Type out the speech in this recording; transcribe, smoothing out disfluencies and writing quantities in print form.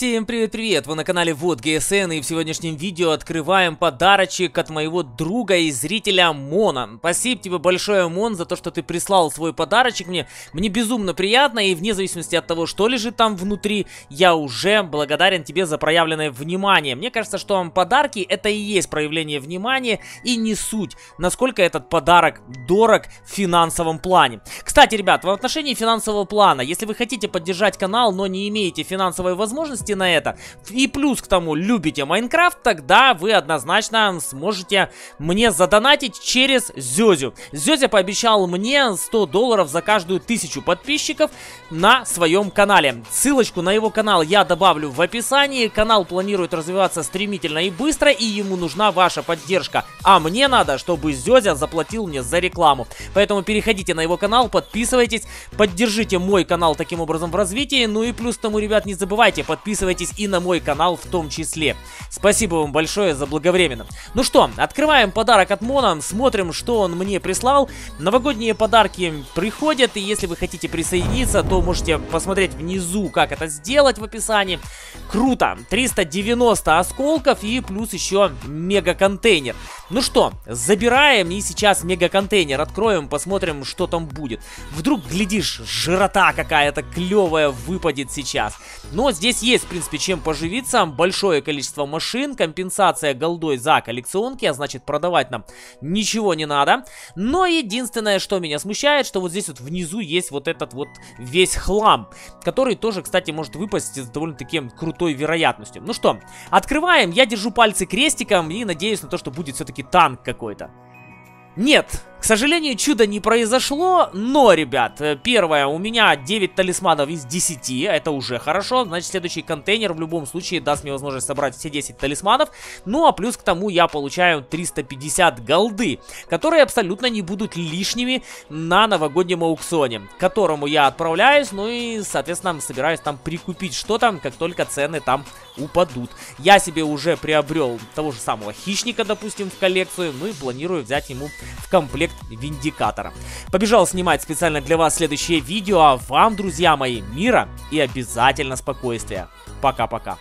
Всем привет-привет! Вы на канале ВотГСН, и в сегодняшнем видео открываем подарочек от моего друга и зрителя Мона. Спасибо тебе большое, Мон, за то, что ты прислал свой подарочек мне. Мне безумно приятно, и вне зависимости от того, что лежит там внутри, я уже благодарен тебе за проявленное внимание. Мне кажется, что вам подарки — это и есть проявление внимания, и не суть, насколько этот подарок дорог в финансовом плане. Кстати, ребят, в отношении финансового плана, если вы хотите поддержать канал, но не имеете финансовой возможности на это, и плюс к тому любите Майнкрафт, тогда вы однозначно сможете мне задонатить через Зёзю. Зёзя пообещал мне $100 за каждую 1000 подписчиков на своем канале. Ссылочку на его канал я добавлю в описании. Канал планирует развиваться стремительно и быстро, и ему нужна ваша поддержка. А мне надо, чтобы Зёзя заплатил мне за рекламу. Поэтому переходите на его канал, подписывайтесь, поддержите мой канал таким образом в развитии. Ну и плюс к тому, ребят, не забывайте, подписывайтесь и на мой канал в том числе. Спасибо вам большое за заблаговременно. Ну что, открываем подарок от Мона, смотрим, что он мне прислал. Новогодние подарки приходят, и если вы хотите присоединиться, то можете посмотреть внизу, как это сделать, в описании. Круто! 390 осколков и плюс еще мега-контейнер. Ну что, забираем, и сейчас мега-контейнер откроем, посмотрим, что там будет. Вдруг, глядишь, жирота какая-то клевая выпадет сейчас. Но здесь есть, в принципе, чем поживиться. Большое количество машин, компенсация голдой за коллекционки, а значит, продавать нам ничего не надо. Но единственное, что меня смущает, что вот здесь вот внизу есть вот этот вот весь хлам, который тоже, кстати, может выпасть с довольно-таки крутой вероятностью. Ну что, открываем. Я держу пальцы крестиком и надеюсь на то, что будет все-таки танк какой-то. Нет, к сожалению, чудо не произошло, но, ребят, первое, у меня 9 талисманов из 10, это уже хорошо, значит, следующий контейнер в любом случае даст мне возможность собрать все 10 талисманов, ну, а плюс к тому я получаю 350 голды, которые абсолютно не будут лишними на новогоднем аукционе, к которому я отправляюсь, ну и, соответственно, собираюсь там прикупить что-то, как только цены там упадут. Я себе уже приобрел того же самого хищника, допустим, в коллекцию, ну и планирую взять ему в комплект виндикатора. Побежал снимать специально для вас следующее видео, а вам, друзья мои, мира и обязательно спокойствия. Пока-пока.